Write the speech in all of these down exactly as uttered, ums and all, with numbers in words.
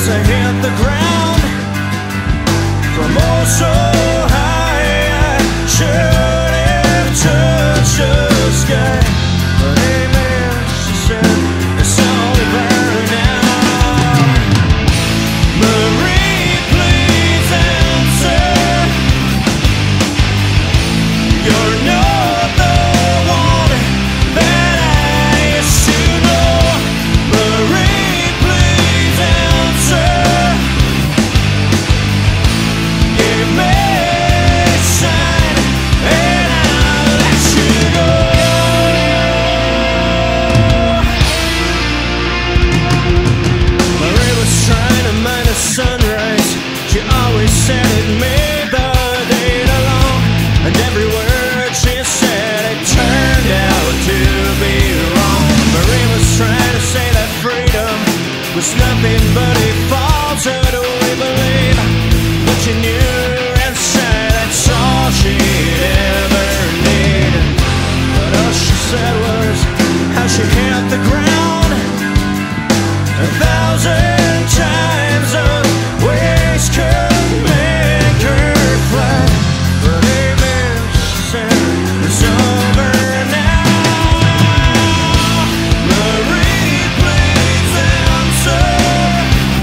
as I hit the ground from oh so high. I should have touched the sky, but amen, she said, it's only better now. Marie, please answer. You're not the one that I used to know. Marie, please answer. Give me a sign and I'll let you go. Marie was trying to mind the sunrise. She always said it made the day long, and every word she said, it turned out to be wrong. Marie was trying to say that freedom was nothing but a falsehood we believe, but she knew inside that's all she'd ever needed. But all she said was how she hit the ground a thousand times. Of ways could make her fly, but amen, she said, it's over now. Marie, please answer.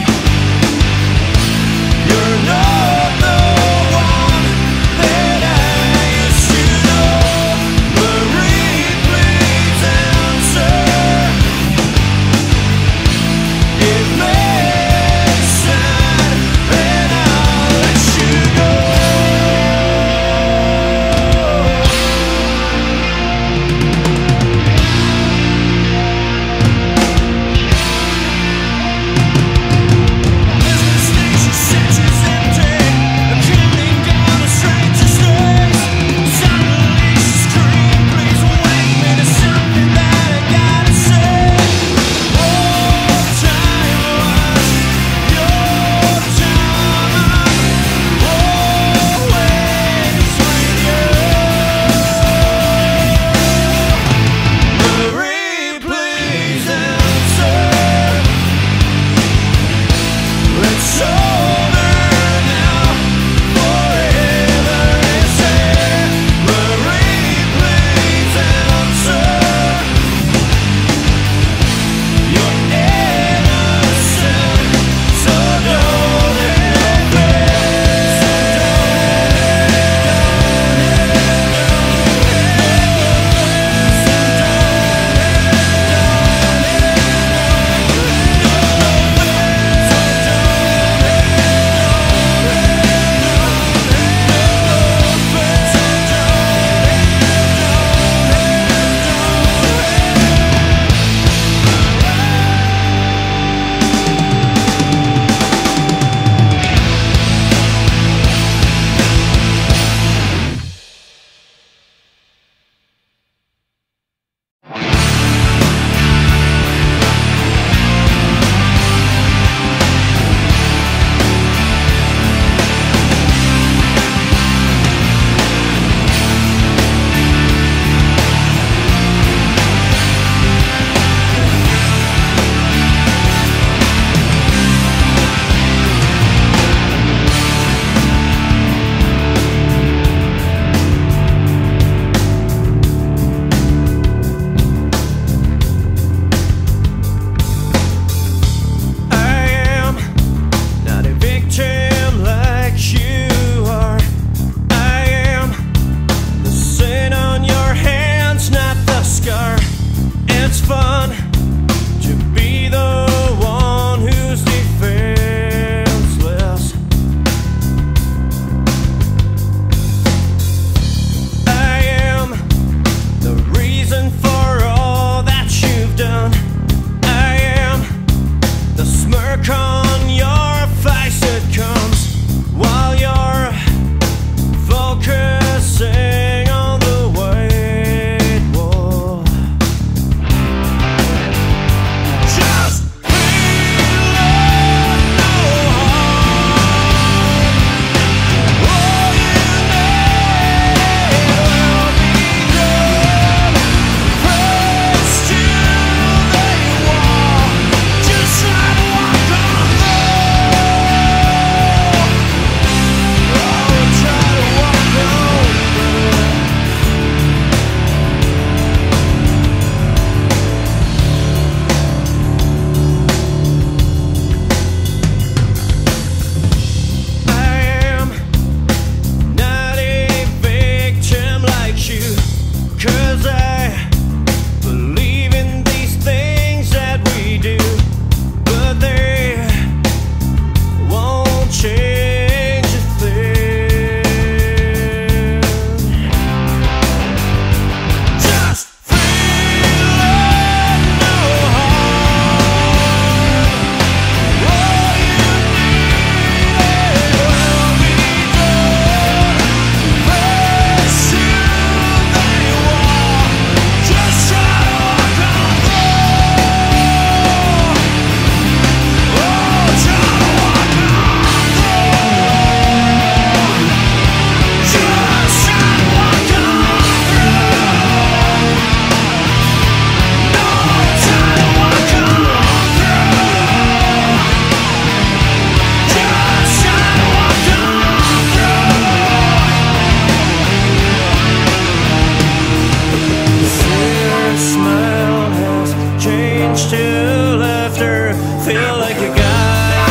much to laughter, feel like a guy.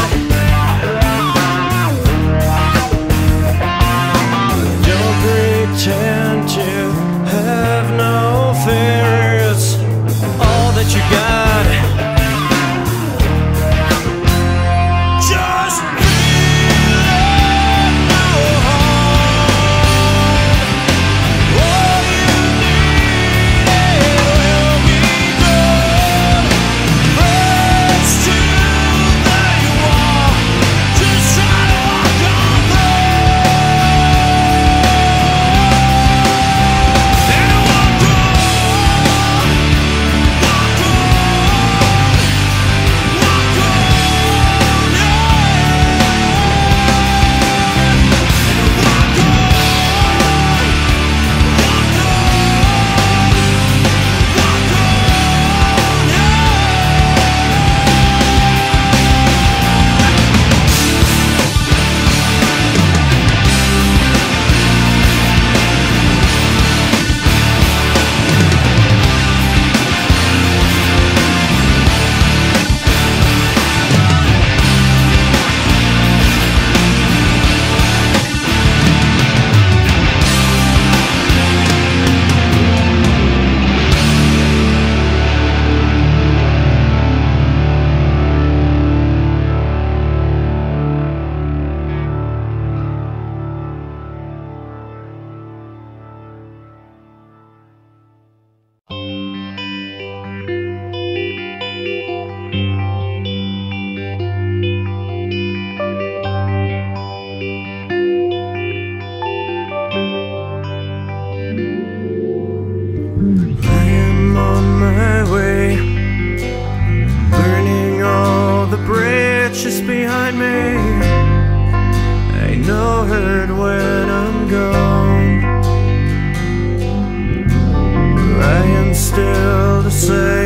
Don't pretend to have no fear, it's all that you got. Still the same.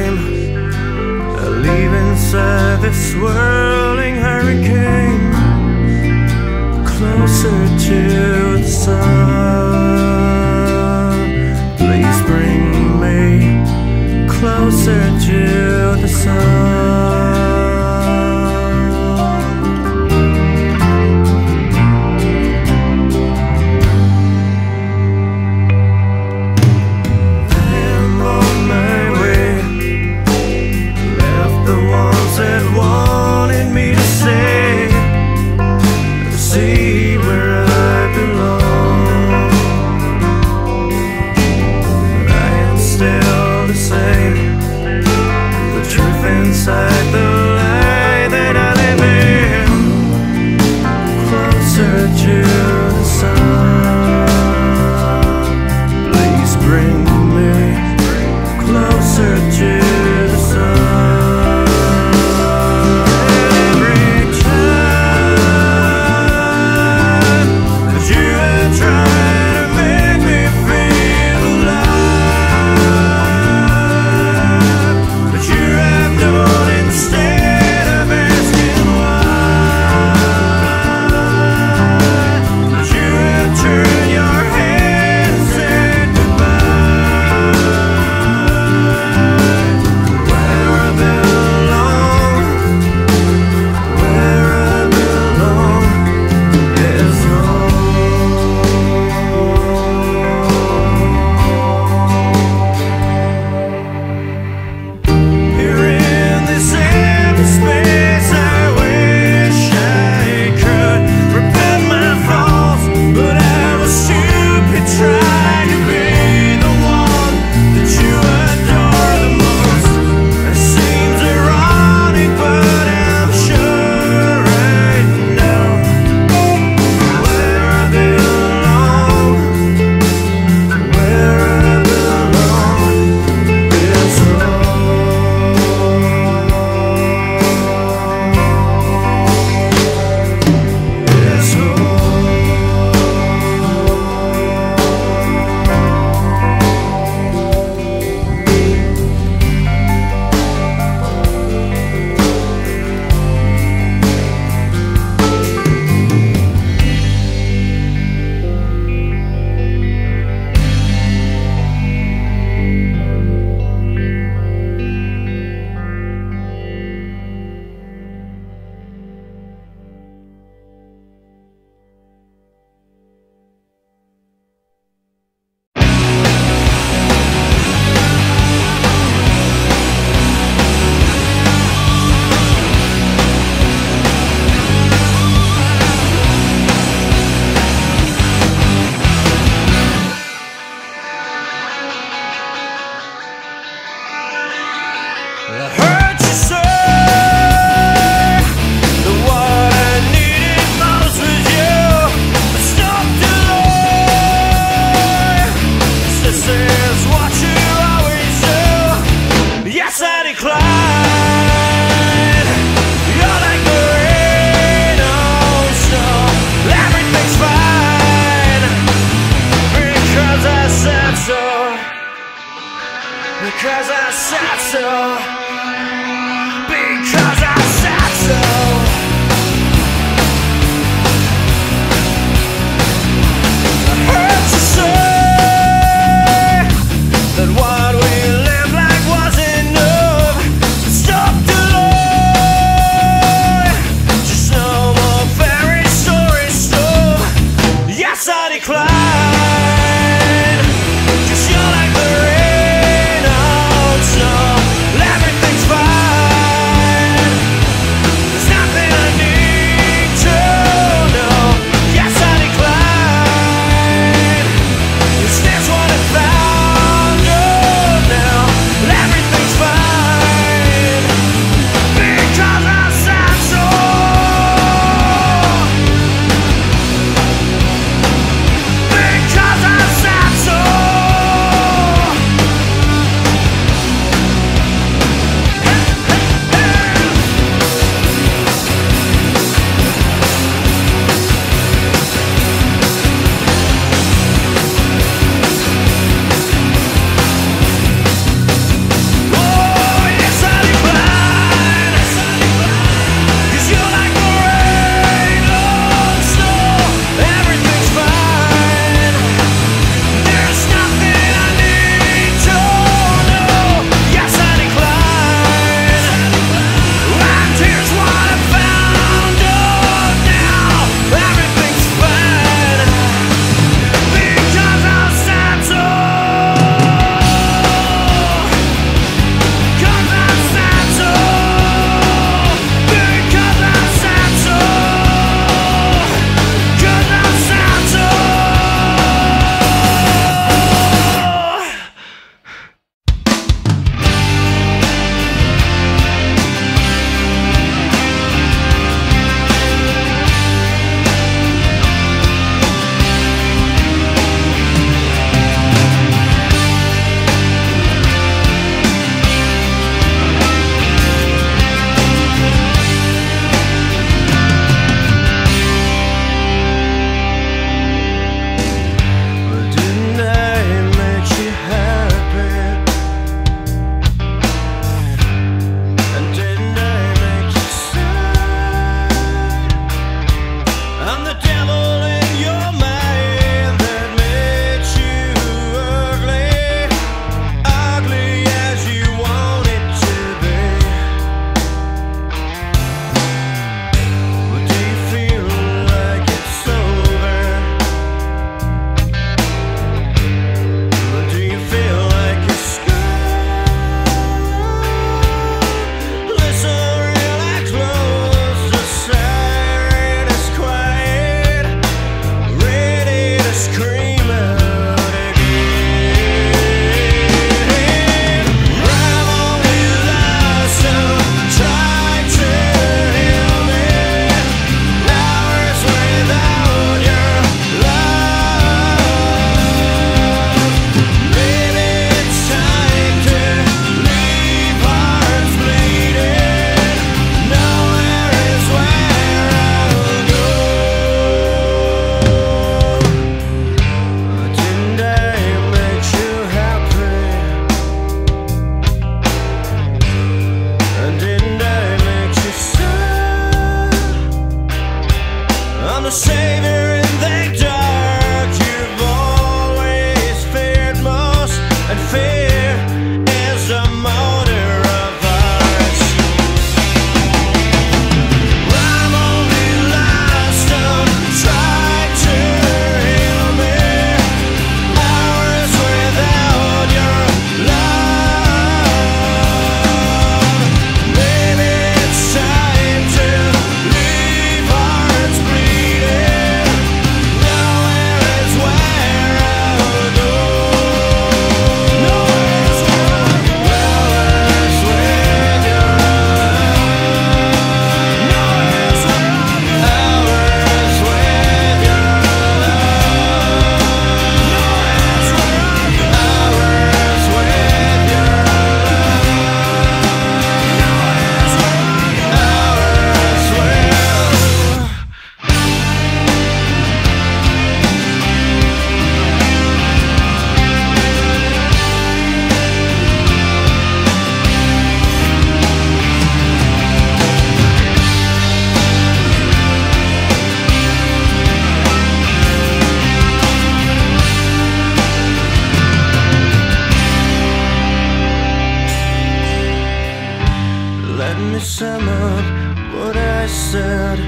Let me sum up what I said.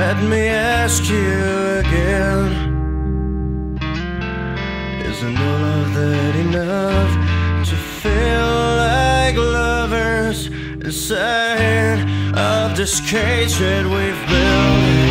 Let me ask you again. Isn't all of that enough to feel like lovers inside of this cage that we've built? Yeah.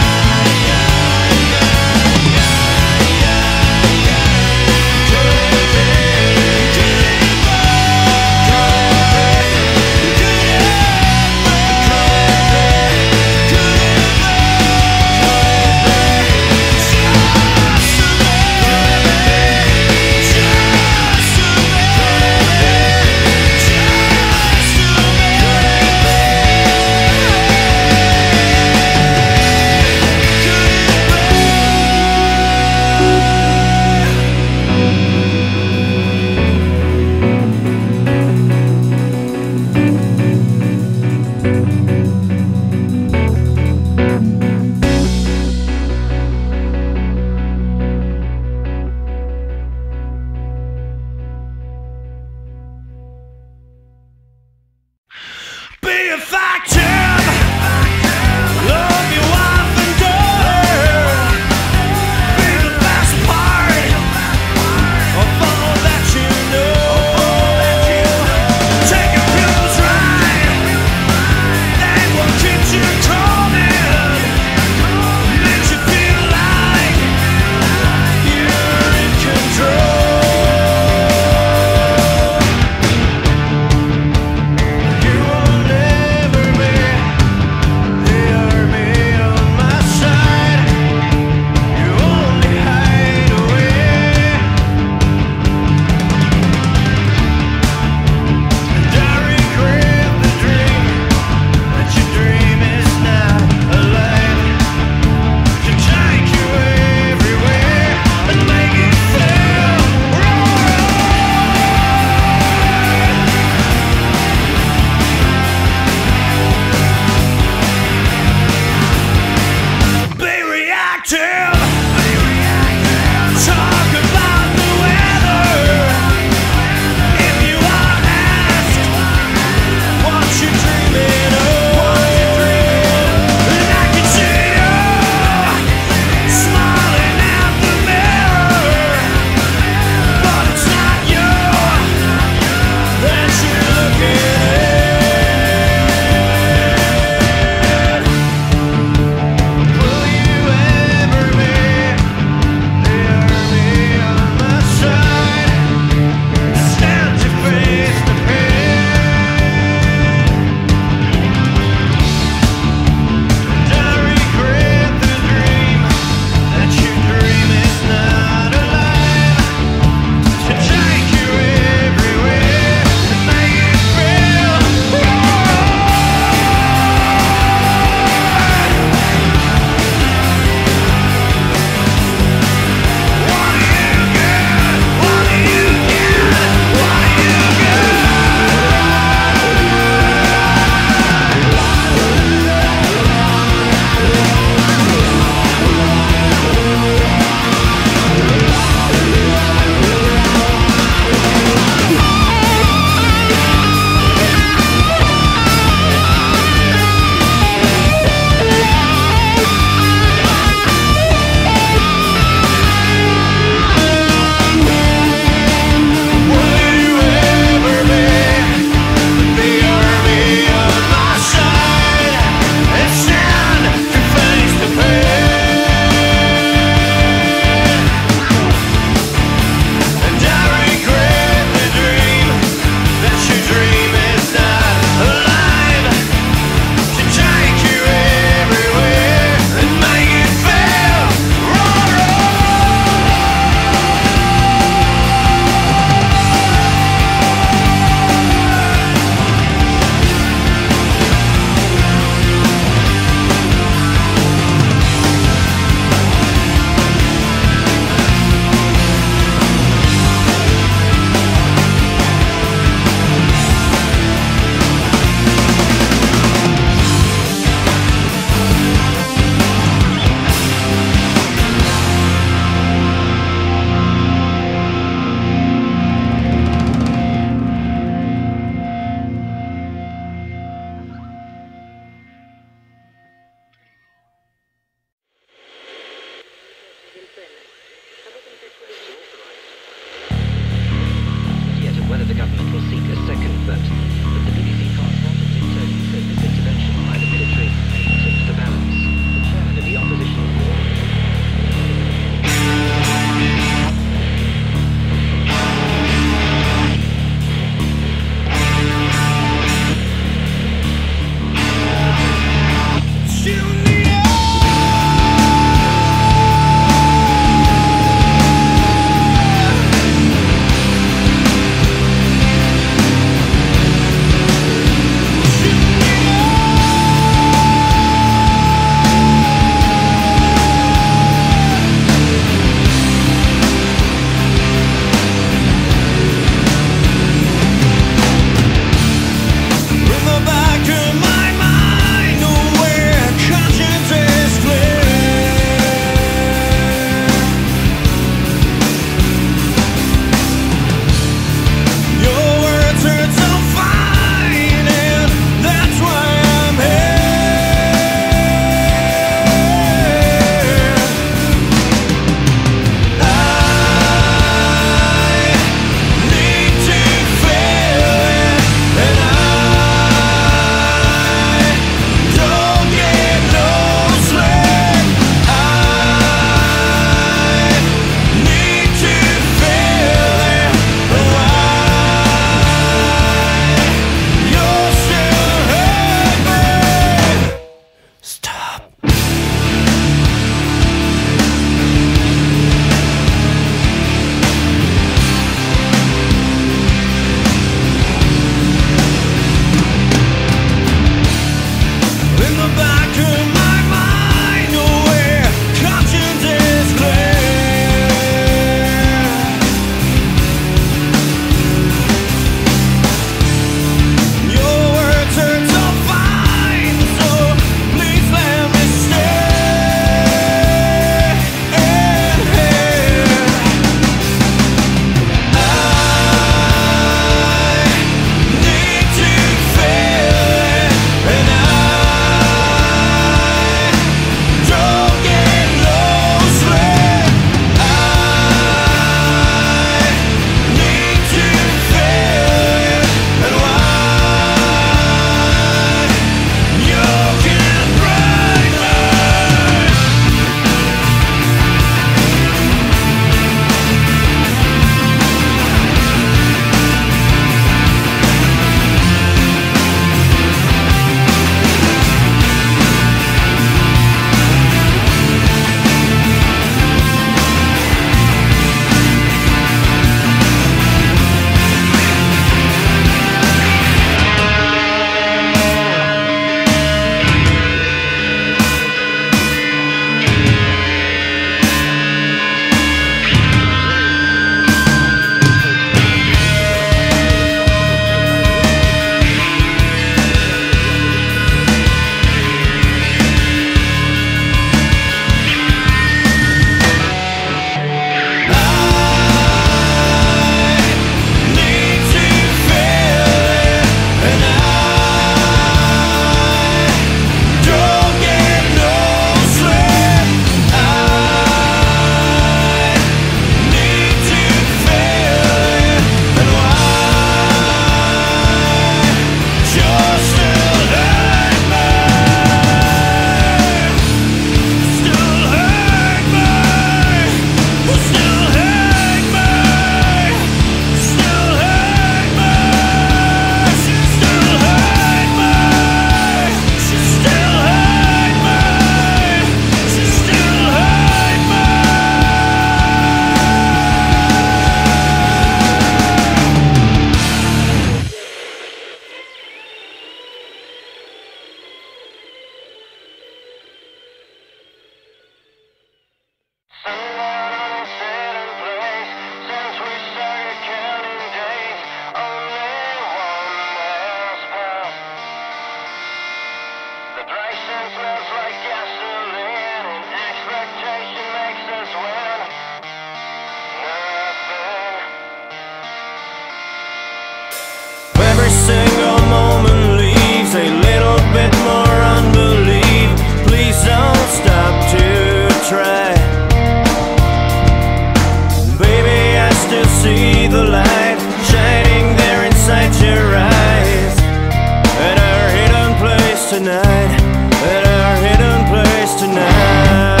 tonight, at our hidden place tonight.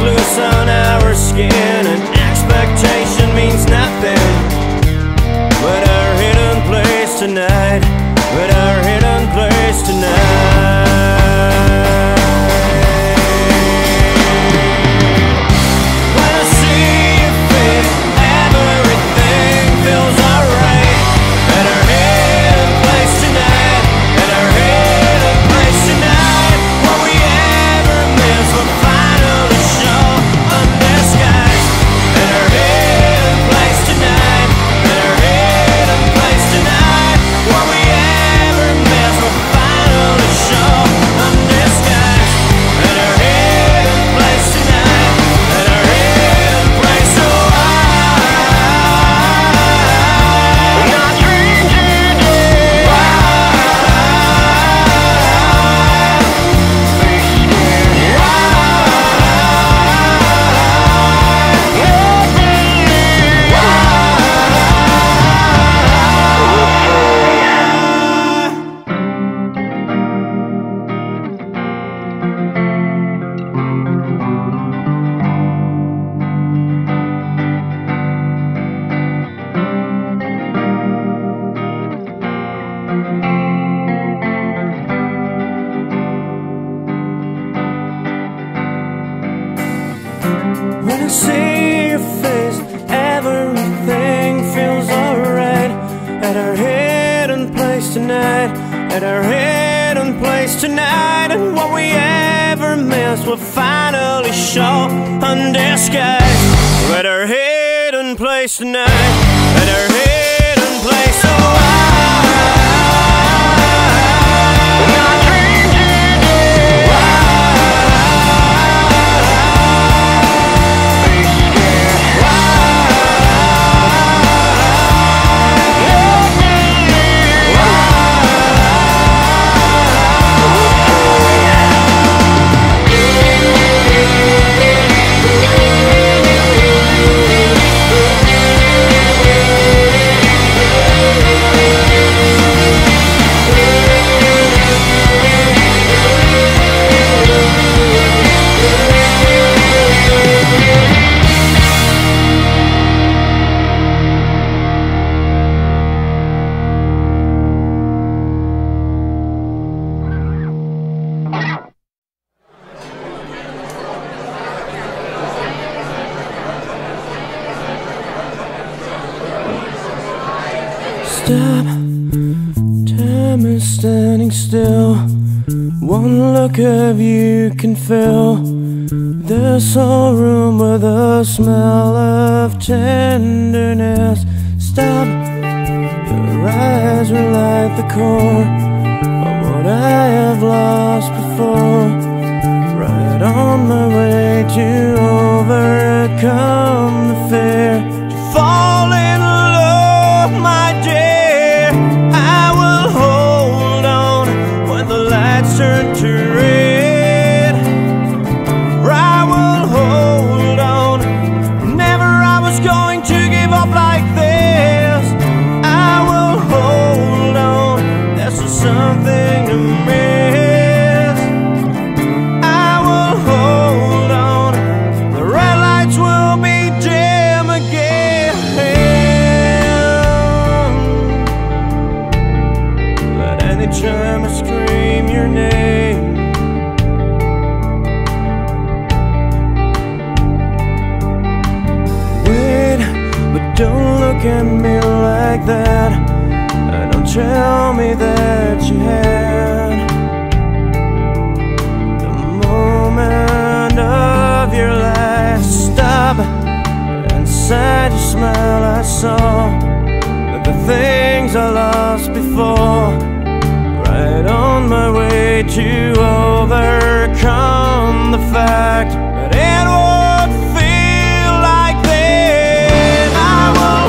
Loose on our skin, and expectation means nothing. But our hidden place tonight, but our hidden place tonight. When I see your face, everything feels alright. At our hidden place tonight, at our hidden place tonight. And what we ever missed will finally show undisguised. At our hidden place tonight, at our hidden place. So I stop, time is standing still. One look of you can fill this whole room with a smell of tenderness. Stop, your eyes will light the core of what I have lost before. Right on my way to overcome the fear to fall in love, my dear. Turn to red, or I will hold on. Never I was going to give up like this. I will hold on. That's the look at me like that, and don't tell me that you had the moment of your life. Stop, inside your smile I saw the things I lost before, right on my way to overcome the fact that it was.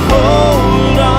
From nowhere.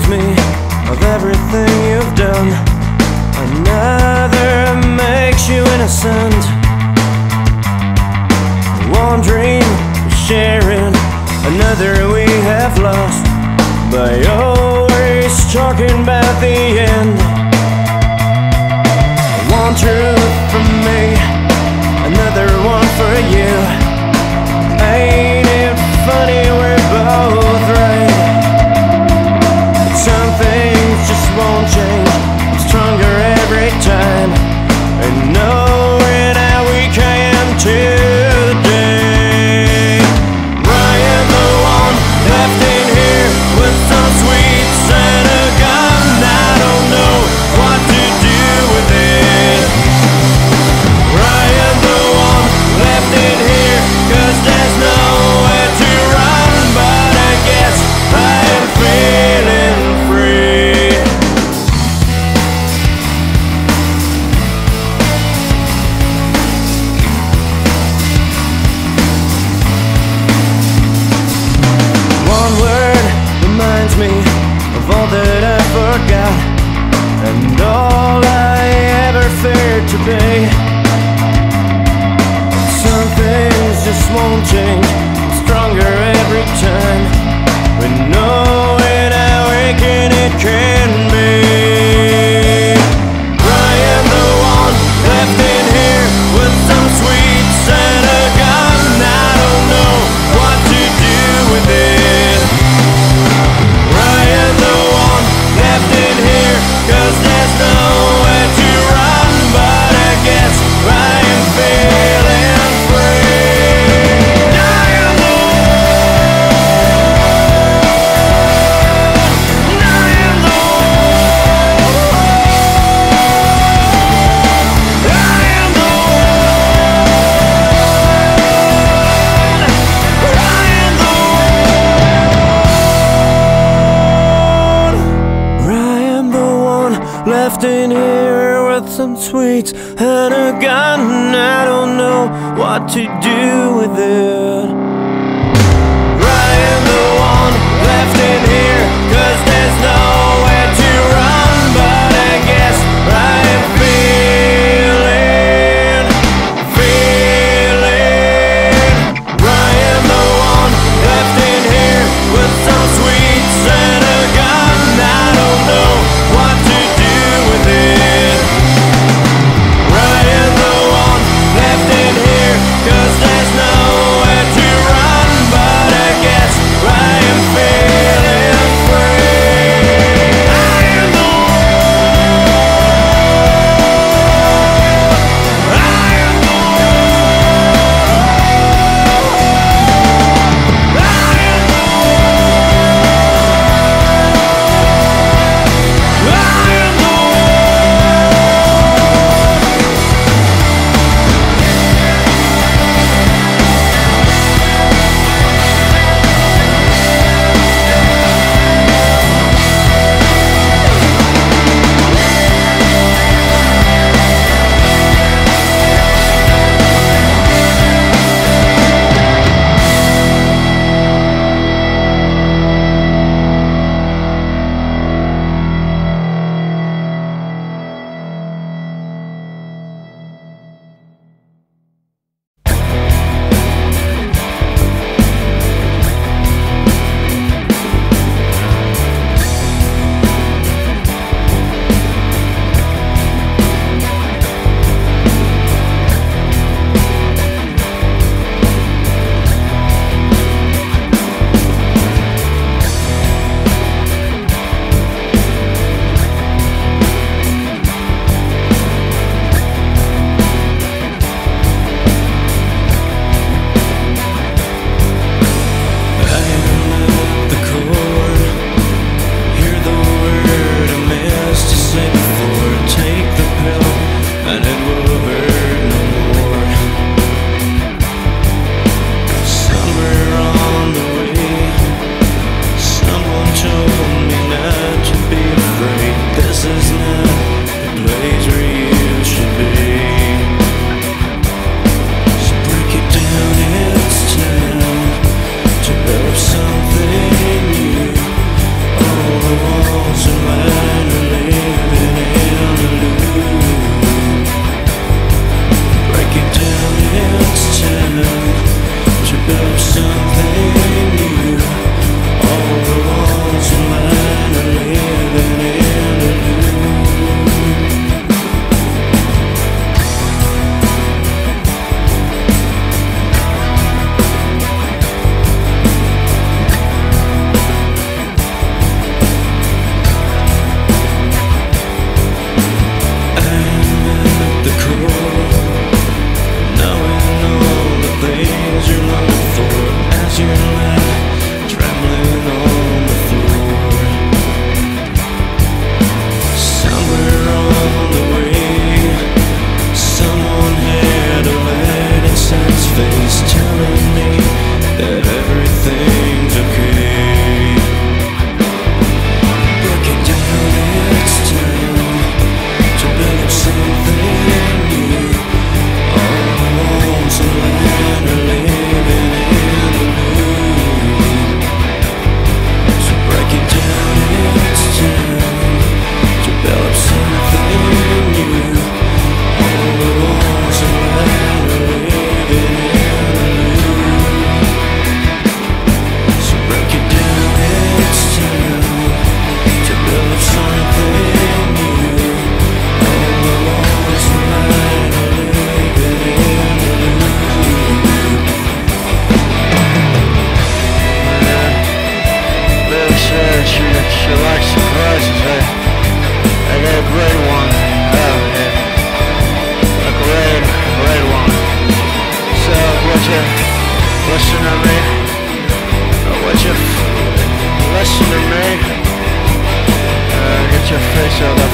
reminds me of everything you've done. Another makes you innocent. One dream of sharing, another we have lost, by always talking about the end. One truth for me, another one for you. Ain't it funny we're both right? But some things just won't change. I'm stronger every time, and knowing how weak I am today. Ryan the one left in here with some sweets and a gun. I don't know what to do with it. Ryan the one left in here, 'cause there's nowhere to run. But I guess I am feeling free. One word reminds me of all that I forgot, and all I ever feared to be. Just won't change, I'm stronger every time, but knowing how wicked it can be. Ryan the one left in here with some sweets and a gun. I don't know what to do with it. Ryan the one left in here, 'cause there's nowhere to run, but I guess Ryan failed. Left in here with some sweets and a gun. I don't know what to do with it. Ryan the one left in here, 'cause there's nowhere to run, but I guess I'm feeling, feeling. Ryan the one left in here with some sweets and a gun. I don't know what to do. Ryan the one left in here, 'cause there's nowhere to run. said she, she likes surprises, eh? And a great one, oh yeah, a great, great one. So would you listen to me? Would you listen to me? Uh, get your face out of